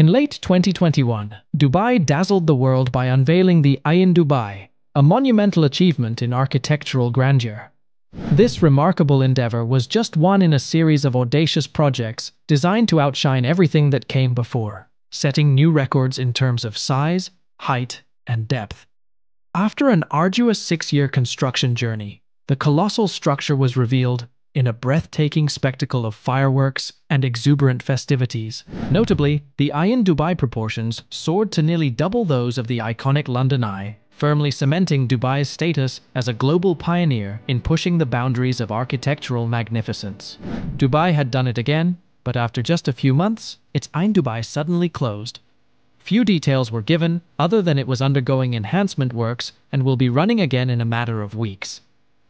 In late 2021, Dubai dazzled the world by unveiling the Ain Dubai, a monumental achievement in architectural grandeur. This remarkable endeavor was just one in a series of audacious projects designed to outshine everything that came before, setting new records in terms of size, height, and depth. After an arduous six-year construction journey, the colossal structure was revealed in a breathtaking spectacle of fireworks and exuberant festivities. Notably, the Ain Dubai proportions soared to nearly double those of the iconic London Eye, firmly cementing Dubai's status as a global pioneer in pushing the boundaries of architectural magnificence. Dubai had done it again, but after just a few months, its Ain Dubai suddenly closed. Few details were given, other than it was undergoing enhancement works and will be running again in a matter of weeks.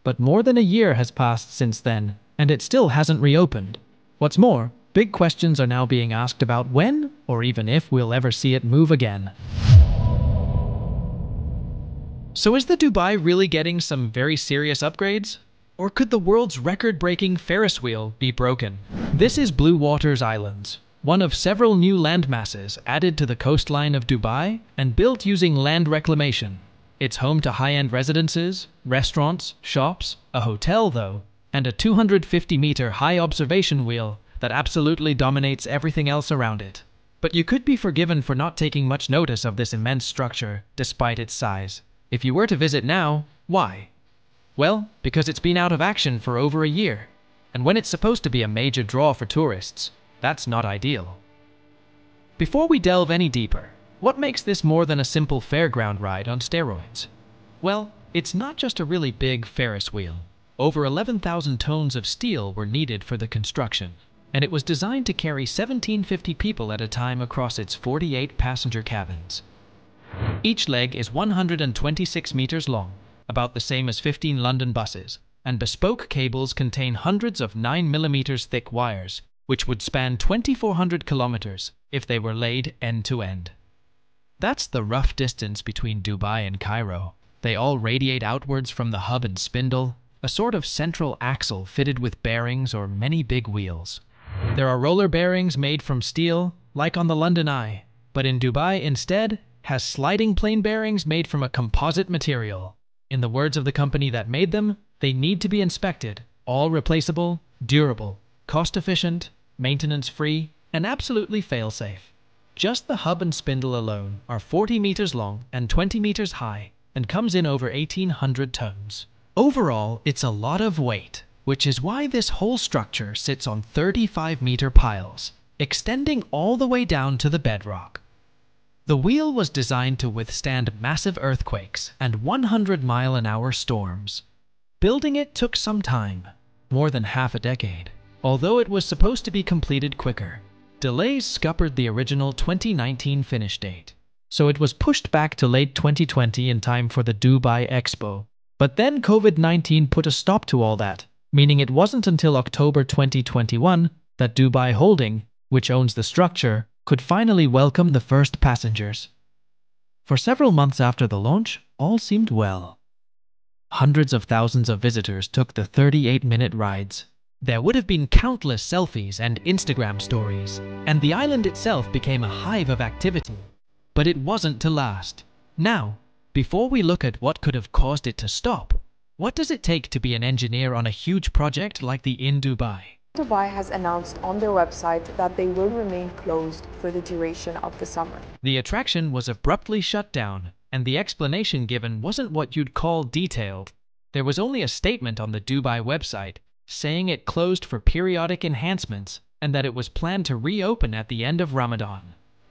But more than a year has passed since then, and it still hasn't reopened. What's more, big questions are now being asked about when, or even if, we'll ever see it move again. So is the Dubai really getting some very serious upgrades? Or could the world's record-breaking Ferris wheel be broken? This is Bluewaters Islands, one of several new landmasses added to the coastline of Dubai and built using land reclamation. It's home to high-end residences, restaurants, shops, a hotel though, and a 250-meter high observation wheel that absolutely dominates everything else around it. But you could be forgiven for not taking much notice of this immense structure, despite its size. If you were to visit now, why? Well, because it's been out of action for over a year, and when it's supposed to be a major draw for tourists, that's not ideal. Before we delve any deeper, what makes this more than a simple fairground ride on steroids? Well, it's not just a really big Ferris wheel. Over 11,000 tons of steel were needed for the construction, and it was designed to carry 1750 people at a time across its 48 passenger cabins. Each leg is 126 meters long, about the same as 15 London buses, and bespoke cables contain hundreds of 9mm thick wires, which would span 2,400 kilometers if they were laid end to end. That's the rough distance between Dubai and Cairo. They all radiate outwards from the hub and spindle, a sort of central axle fitted with bearings or many big wheels. There are roller bearings made from steel, like on the London Eye, but in Dubai instead, has sliding plane bearings made from a composite material. In the words of the company that made them, they need to be inspected, all replaceable, durable, cost-efficient, maintenance-free, and absolutely fail-safe. Just the hub and spindle alone are 40 meters long and 20 meters high, and comes in over 1,800 tons. Overall, it's a lot of weight, which is why this whole structure sits on 35-meter piles, extending all the way down to the bedrock. The wheel was designed to withstand massive earthquakes and 100-mile-an-hour storms. Building it took some time, more than half a decade, although it was supposed to be completed quicker. Delays scuppered the original 2019 finish date, so it was pushed back to late 2020 in time for the Dubai Expo. But then COVID-19 put a stop to all that, meaning it wasn't until October 2021 that Dubai Holding, which owns the structure, could finally welcome the first passengers. For several months after the launch, all seemed well. Hundreds of thousands of visitors took the 38-minute rides. There would have been countless selfies and Instagram stories, and the island itself became a hive of activity. But it wasn't to last. Now, before we look at what could have caused it to stop, what does it take to be an engineer on a huge project like the Ain Dubai? Dubai has announced on their website that they will remain closed for the duration of the summer. The attraction was abruptly shut down, and the explanation given wasn't what you'd call detailed. There was only a statement on the Dubai website saying it closed for periodic enhancements and that it was planned to reopen at the end of Ramadan.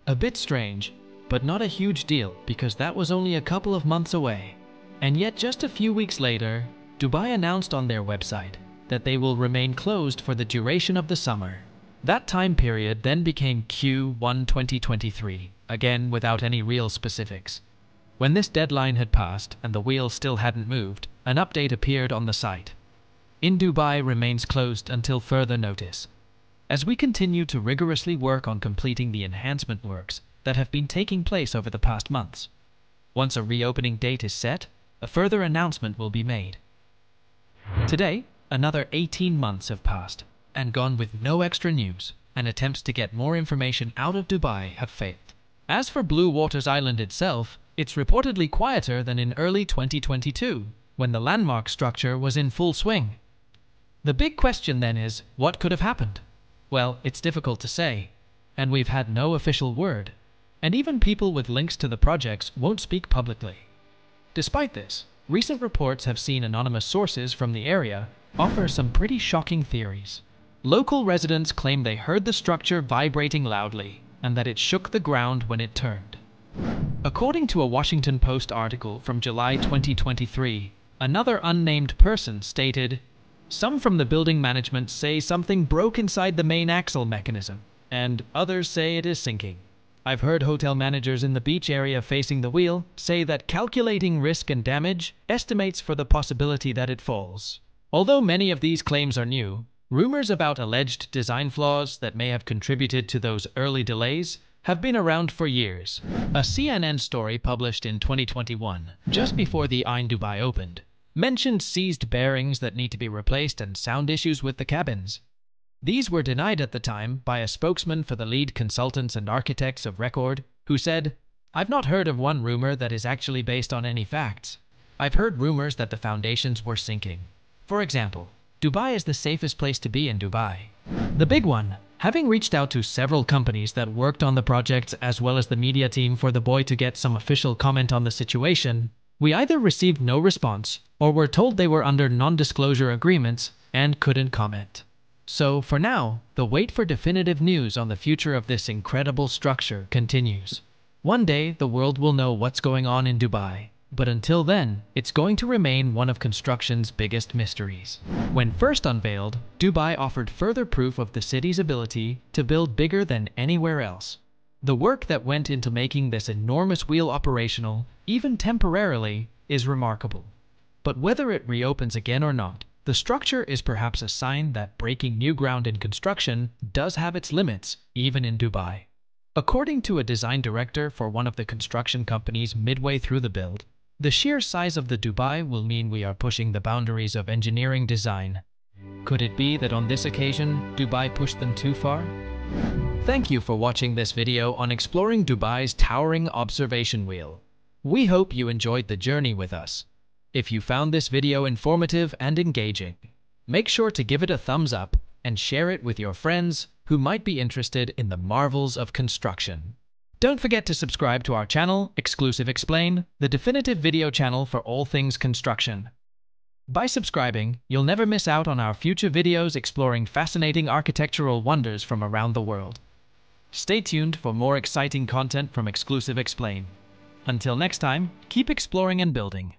A bit strange, but not a huge deal because that was only a couple of months away. And yet just a few weeks later, Dubai announced on their website that they will remain closed for the duration of the summer. That time period then became Q1 2023, again without any real specifics. When this deadline had passed and the wheel still hadn't moved, an update appeared on the site. Ain Dubai remains closed until further notice. As we continue to rigorously work on completing the enhancement works that have been taking place over the past months. Once a reopening date is set, a further announcement will be made. Today, another 18 months have passed and gone with no extra news, and attempts to get more information out of Dubai have failed. As for Bluewaters Island itself, it's reportedly quieter than in early 2022, when the landmark structure was in full swing. The big question then is, what could have happened? Well, it's difficult to say, and we've had no official word, and even people with links to the projects won't speak publicly. Despite this, recent reports have seen anonymous sources from the area offer some pretty shocking theories. Local residents claim they heard the structure vibrating loudly and that it shook the ground when it turned. According to a Washington Post article from July 2023, another unnamed person stated, "Some from the building management say something broke inside the main axle mechanism, and others say it is sinking. I've heard hotel managers in the beach area facing the wheel say that calculating risk and damage estimates for the possibility that it falls." Although many of these claims are new, rumors about alleged design flaws that may have contributed to those early delays have been around for years. A CNN story published in 2021, just before the Ain Dubai opened, mentioned seized bearings that need to be replaced and sound issues with the cabins. These were denied at the time by a spokesman for the lead consultants and architects of Record, who said, "I've not heard of one rumor that is actually based on any facts. I've heard rumors that the foundations were sinking. For example, Dubai is the safest place to be in Dubai." The big one, having reached out to several companies that worked on the project as well as the media team for the boy to get some official comment on the situation, we either received no response or were told they were under non-disclosure agreements and couldn't comment. So, for now, the wait for definitive news on the future of this incredible structure continues. One day, the world will know what's going on in Dubai, but until then, it's going to remain one of construction's biggest mysteries. When first unveiled, Dubai offered further proof of the city's ability to build bigger than anywhere else. The work that went into making this enormous wheel operational, even temporarily, is remarkable. But whether it reopens again or not, the structure is perhaps a sign that breaking new ground in construction does have its limits, even in Dubai. According to a design director for one of the construction companies midway through the build, "The sheer size of the Dubai will mean we are pushing the boundaries of engineering design." Could it be that on this occasion, Dubai pushed them too far? Thank you for watching this video on exploring Dubai's towering observation wheel. We hope you enjoyed the journey with us. If you found this video informative and engaging, make sure to give it a thumbs up and share it with your friends who might be interested in the marvels of construction. Don't forget to subscribe to our channel, Exclusive Explain, the definitive video channel for all things construction. By subscribing, you'll never miss out on our future videos exploring fascinating architectural wonders from around the world. Stay tuned for more exciting content from Exclusive Explain. Until next time, keep exploring and building.